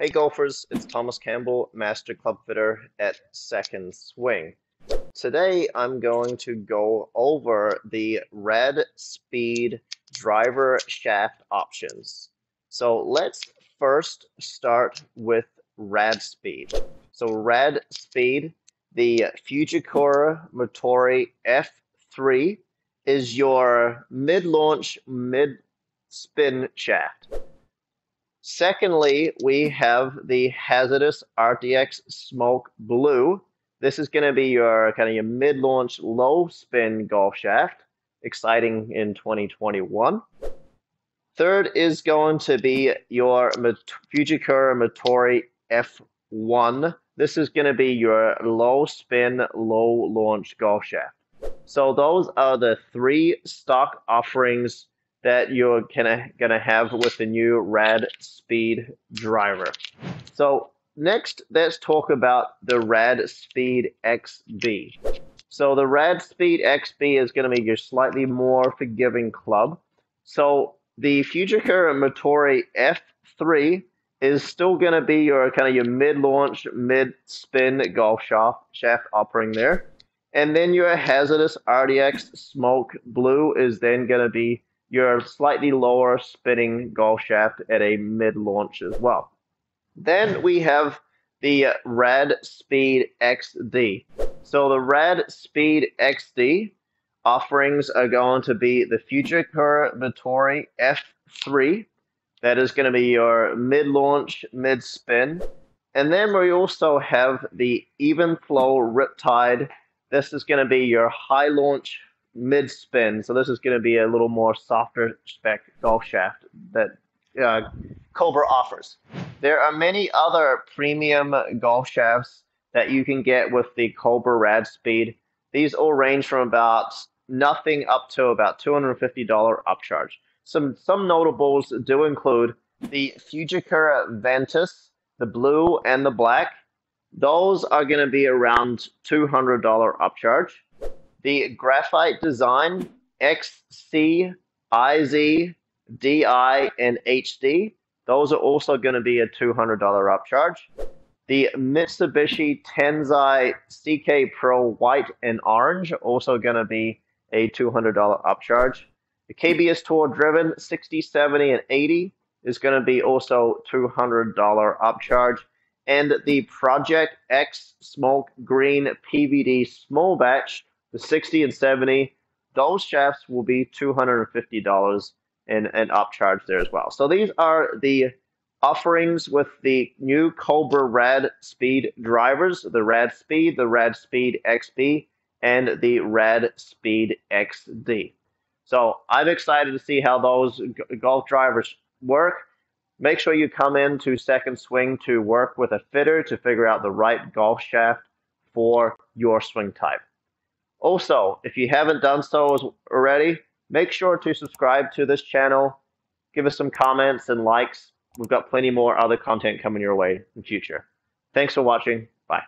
Hey golfers, it's Thomas Campbell, Master Club Fitter at Second Swing. Today I'm going to go over the Rad Speed driver shaft options. So let's first start with Rad Speed. So Rad Speed, the Fujikura Motore F3 is your mid-launch, mid-spin shaft. Secondly, we have the Hazardous RTX Smoke Blue. This is going to be your your mid-launch, low-spin golf shaft. Exciting in 2021. Third is going to be your Fujikura Matari F1. This is going to be your low-spin, low-launch golf shaft. So those are the three stock offerings that you're gonna have with the new Rad Speed driver. So next, let's talk about the Rad Speed XB. So the Rad Speed XB is gonna be your slightly more forgiving club. So the Fujikura Matari F3 is still gonna be your your mid-launch, mid-spin golf shaft offering there. And then your Hazardous RTX Smoke Blue is then gonna be your slightly lower spinning golf shaft at a mid-launch as well. Then we have the Rad Speed XD. So the Rad Speed XD offerings are going to be the Fujikura Matari F3. That is going to be your mid-launch, mid-spin. And then we also have the Evenflow Riptide. This is going to be your high-launch, mid-spin, so this is going to be a little more softer spec golf shaft that Cobra offers. There are many other premium golf shafts that you can get with the Cobra Rad Speed. These all range from about nothing up to about $250 upcharge. Some notables do include the Fujikura Ventus, the blue and the black. Those are going to be around $200 upcharge. The Graphite Design XC, IZ, DI, and HD. Those are also going to be a $200 upcharge. The Mitsubishi Tensei CK Pro White and Orange are also going to be a $200 upcharge. The KBS Tour Driven 60, 70, and 80 is going to be also $200 upcharge. And the Project X Smoke Green PVD Small Batch, the 60 and 70, those shafts will be $250 and upcharge there as well. So these are the offerings with the new Cobra Rad Speed drivers, the Rad Speed XB, and the Rad Speed XD. So I'm excited to see how those golf drivers work. Make sure you come in to Second Swing to work with a fitter to figure out the right golf shaft for your swing type. Also, if you haven't done so already, make sure to subscribe to this channel, give us some comments and likes. We've got plenty more other content coming your way in the future. Thanks for watching. Bye.